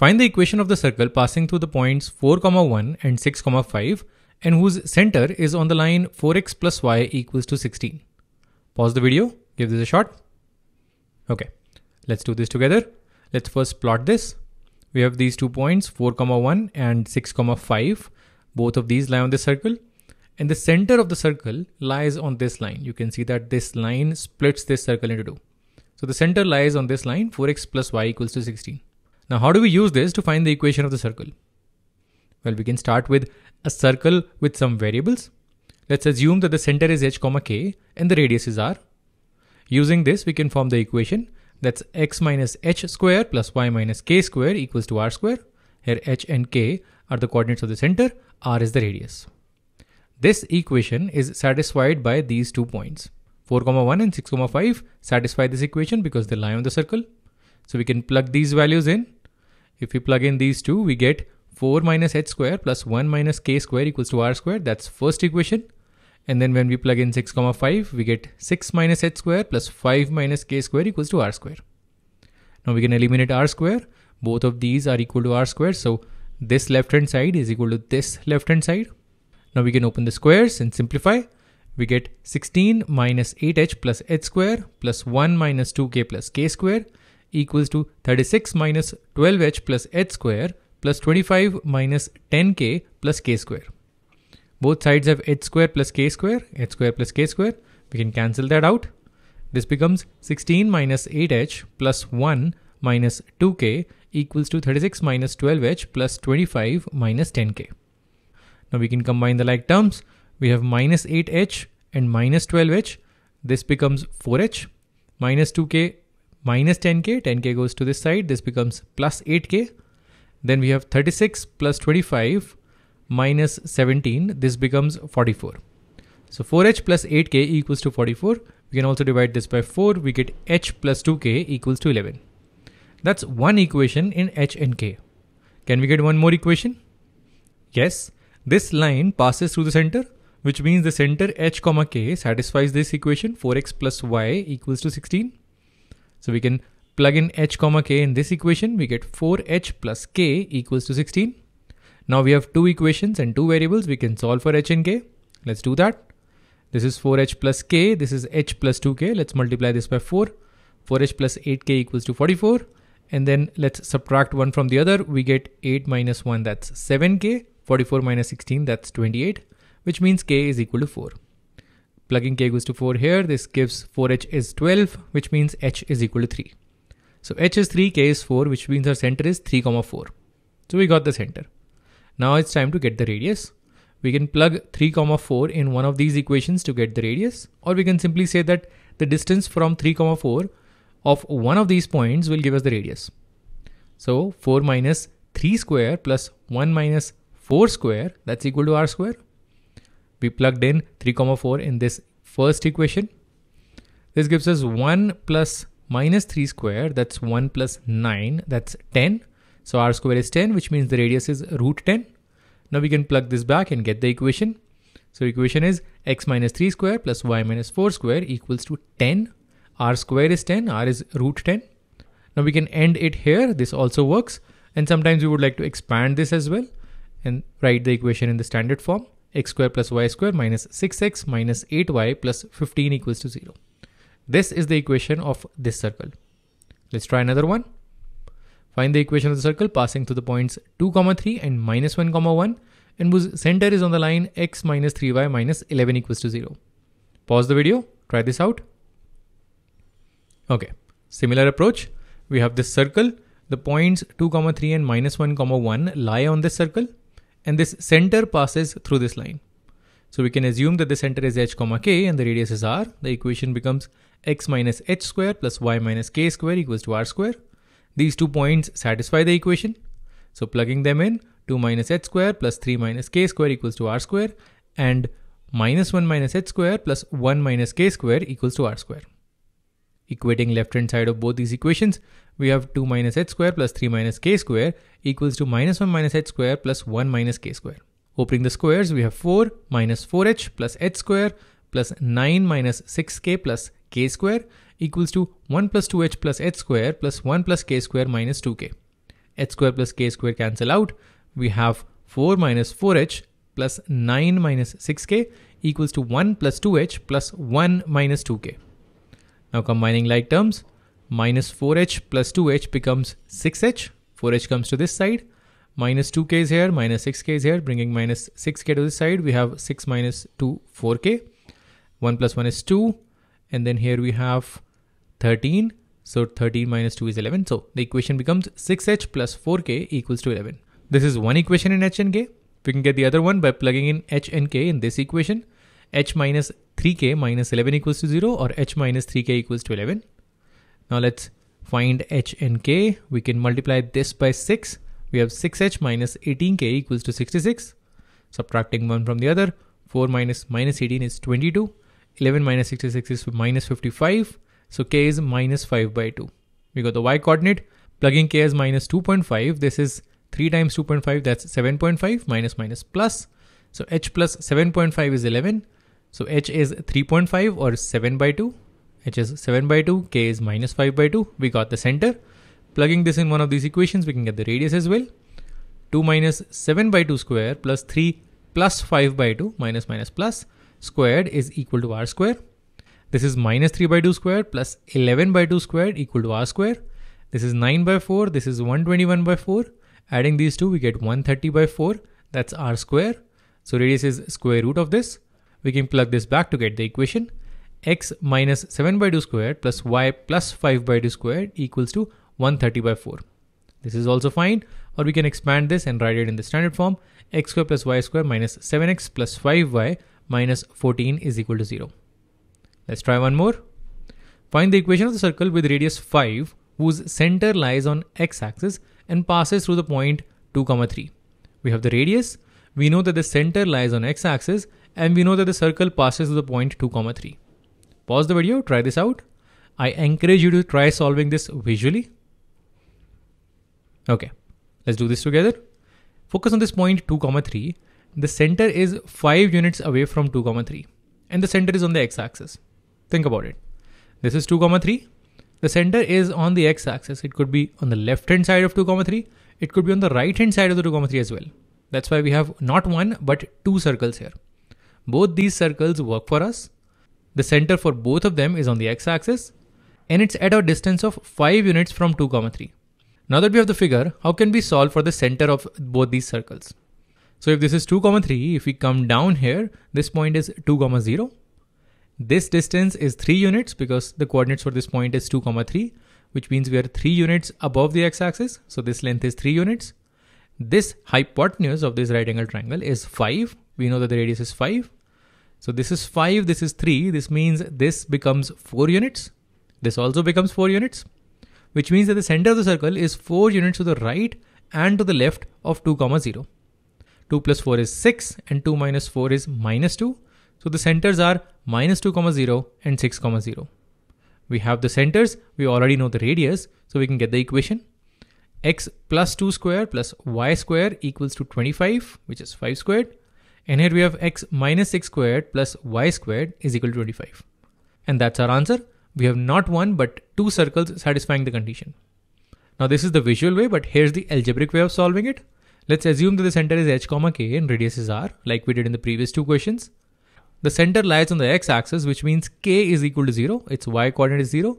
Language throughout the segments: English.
Find the equation of the circle passing through the points 4, 1 and 6, 5 and whose center is on the line 4x plus y equals to 16. Pause the video, give this a shot. Okay, let's do this together. Let's first plot this. We have these 2 points, 4, 1 and 6, 5. Both of these lie on this circle and the center of the circle lies on this line. You can see that this line splits this circle into two. So the center lies on this line, 4x plus y equals to 16. Now, how do we use this to find the equation of the circle? Well, we can start with a circle with some variables. Let's assume that the center is h, k and the radius is r. Using this, we can form the equation that's x minus h square plus y minus k square equals to r square. Here h and k are the coordinates of the center, r is the radius. This equation is satisfied by these 2 points. 4, 1 and 6, 5 satisfy this equation because they lie on the circle. So we can plug these values in. If we plug in these two, we get 4 minus h square plus 1 minus k square equals to r square. That's first equation. And then when we plug in 6, 5, we get 6 minus h square plus 5 minus k square equals to r square. Now we can eliminate r square. Both of these are equal to r square. So this left hand side is equal to this left hand side. Now we can open the squares and simplify. We get 16 minus 8h plus h square plus 1 minus 2k plus k square equals to 36 minus 12h plus h square plus 25 minus 10k plus k square. Both sides have h square plus k square, h square plus k square. We can cancel that out. This becomes 16 minus 8h plus 1 minus 2k equals to 36 minus 12h plus 25 minus 10k. Now we can combine the like terms. We have minus 8h and minus 12h. This becomes 4h minus 2k minus 10k, 10k goes to this side, this becomes plus 8k. Then we have 36 plus 25 minus 17, this becomes 44. So 4h plus 8k equals to 44. We can also divide this by 4, we get h plus 2k equals to 11. That's one equation in h and k. Can we get one more equation? Yes, this line passes through the center, which means the center h, k satisfies this equation 4x plus y equals to 16. So we can plug in h, k in this equation. We get 4h plus k equals to 16. Now we have two equations and two variables. We can solve for h and k. Let's do that. This is 4h plus k. This is h plus 2k. Let's multiply this by 4. 4h plus 8k equals to 44. And then let's subtract one from the other. We get 8 minus 1, that's 7k. 44 minus 16, that's 28, which means k is equal to 4. Plugging k goes to 4 here, this gives 4h is 12, which means h is equal to 3. So h is 3, k is 4, which means our center is 3, 4. So we got the center. Now it's time to get the radius. We can plug 3, 4 in one of these equations to get the radius, or we can simply say that the distance from 3, 4 of one of these points will give us the radius. So 4 minus 3 square plus 1 minus 4 square, that's equal to r square. We plugged in 3, 4 in this first equation. This gives us 1 plus minus 3 square, that's 1 plus 9, that's 10. So r square is 10, which means the radius is root 10. Now we can plug this back and get the equation. So equation is x minus 3 square plus y minus 4 square equals to 10. R square is 10, r is root 10. Now we can end it here. This also works. And sometimes we would like to expand this as well and write the equation in the standard form. X square plus y square minus 6x minus 8y plus 15 equals to 0. This is the equation of this circle. Let's try another one. Find the equation of the circle passing through the points 2, 3 and minus 1, 1 and whose center is on the line x minus 3y minus 11 equals to 0. Pause the video, try this out. Okay, similar approach. We have this circle. The points 2, 3 and minus 1, 1 lie on this circle. And this center passes through this line. So we can assume that the center is h, k and the radius is r. The equation becomes x minus h square plus y minus k square equals to r square. These 2 points satisfy the equation. So plugging them in, 2 minus h square plus 3 minus k square equals to r square and minus 1 minus h square plus 1 minus k square equals to r square. Equating left hand side of both these equations, we have 2 minus h square plus 3 minus k square equals to minus 1 minus h square plus 1 minus k square. Opening the squares, we have 4 minus 4h plus h square plus 9 minus 6k plus k square equals to 1 plus 2h plus h square plus 1 plus k square minus 2k. h square plus k square cancel out. We have 4 minus 4h plus 9 minus 6k equals to 1 plus 2h plus 1 minus 2k. Now combining like terms, minus 4h plus 2h becomes 6h. 4h comes to this side. Minus 2k is here, minus 6k is here, bringing minus 6k to this side. We have 6 minus 2, 4k. 1 plus 1 is 2. And then here we have 13. So 13 minus 2 is 11. So the equation becomes 6h plus 4k equals to 11. This is one equation in h and k. We can get the other one by plugging in h and k in this equation. H minus 3k minus 11 equals to 0, or h minus 3k equals to 11. Now let's find h and k. We can multiply this by 6. We have 6h minus 18k equals to 66. Subtracting one from the other, 4 minus minus 18 is 22. 11 minus 66 is minus 55. So k is minus 5 by 2. We got the y coordinate. Plugging k as minus 2.5. This is 3 times 2.5, that's 7.5, minus minus plus. So h plus 7.5 is 11. So h is 3.5 or 7 by 2. H is 7 by 2, k is minus 5 by 2. We got the center. Plugging this in one of these equations, we can get the radius as well. 2 minus 7 by 2 square plus 3 plus 5 by 2 minus minus plus squared is equal to r square. This is minus 3 by 2 squared plus 11 by 2 squared equal to r square. This is 9 by 4. This is 121 by 4. Adding these two, we get 130 by 4. That's r square. So radius is square root of this. We can plug this back to get the equation. X minus 7 by 2 squared plus y plus 5 by 2 squared equals to 130 by 4. This is also fine, or we can expand this and write it in the standard form. X square plus y square minus 7x plus 5y minus 14 is equal to 0. Let's try one more. Find the equation of the circle with radius 5 whose center lies on x-axis and passes through the point 2, 3. We have the radius. We know that the center lies on x-axis, and we know that the circle passes through the point 2, 3. Pause the video, try this out. I encourage you to try solving this visually. Okay, let's do this together. Focus on this point 2, 3. The center is 5 units away from 2, 3. And the center is on the x-axis. Think about it. This is 2, 3. The center is on the x-axis. It could be on the left-hand side of 2, 3. It could be on the right-hand side of the 2, 3 as well. That's why we have not one, but two circles here. Both these circles work for us. The center for both of them is on the x-axis, and it's at a distance of 5 units from 2, 3. Now that we have the figure, how can we solve for the center of both these circles? So if this is 2, 3, if we come down here, this point is 2, 0. This distance is 3 units because the coordinates for this point is 2, 3, which means we are 3 units above the x-axis. So this length is 3 units. This hypotenuse of this right angle triangle is 5. We know that the radius is 5. So this is 5, this is 3. This means this becomes 4 units. This also becomes 4 units. Which means that the center of the circle is 4 units to the right and to the left of 2, 0. 2 plus 4 is 6 and 2 minus 4 is minus 2. So the centers are minus 2, 0 and 6, 0. We have the centers. We already know the radius. So we can get the equation. X plus 2 square plus y square equals to 25, which is 5 squared. And here we have x minus 6 squared plus y squared is equal to 25. And that's our answer. We have not one, but two circles satisfying the condition. Now this is the visual way, but here's the algebraic way of solving it. Let's assume that the center is h, k and radius is r, like we did in the previous two questions. The center lies on the x-axis, which means k is equal to 0. Its y coordinate is 0.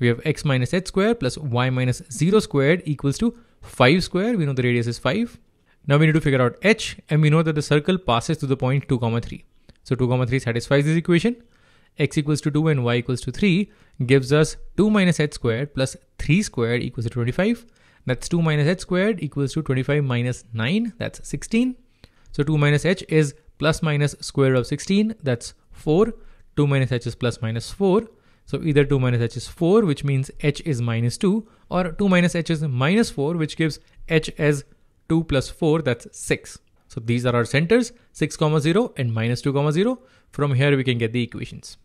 We have x minus h squared plus y minus 0 squared equals to 5 squared. We know the radius is 5. Now we need to figure out h, and we know that the circle passes through the point 2, 3. So 2, 3 satisfies this equation. X equals to 2 and y equals to 3 gives us 2 minus h squared plus 3 squared equals to 25. That's 2 minus h squared equals to 25 minus 9. That's 16. So 2 minus h is plus minus square root of 16. That's 4. 2 minus h is plus minus 4. So either 2 minus h is 4, which means h is minus 2, or 2 minus h is minus 4, which gives h as 2 plus 4. That's 6. So these are our centers, 6, 0 and minus 2, 0. From here we can get the equations.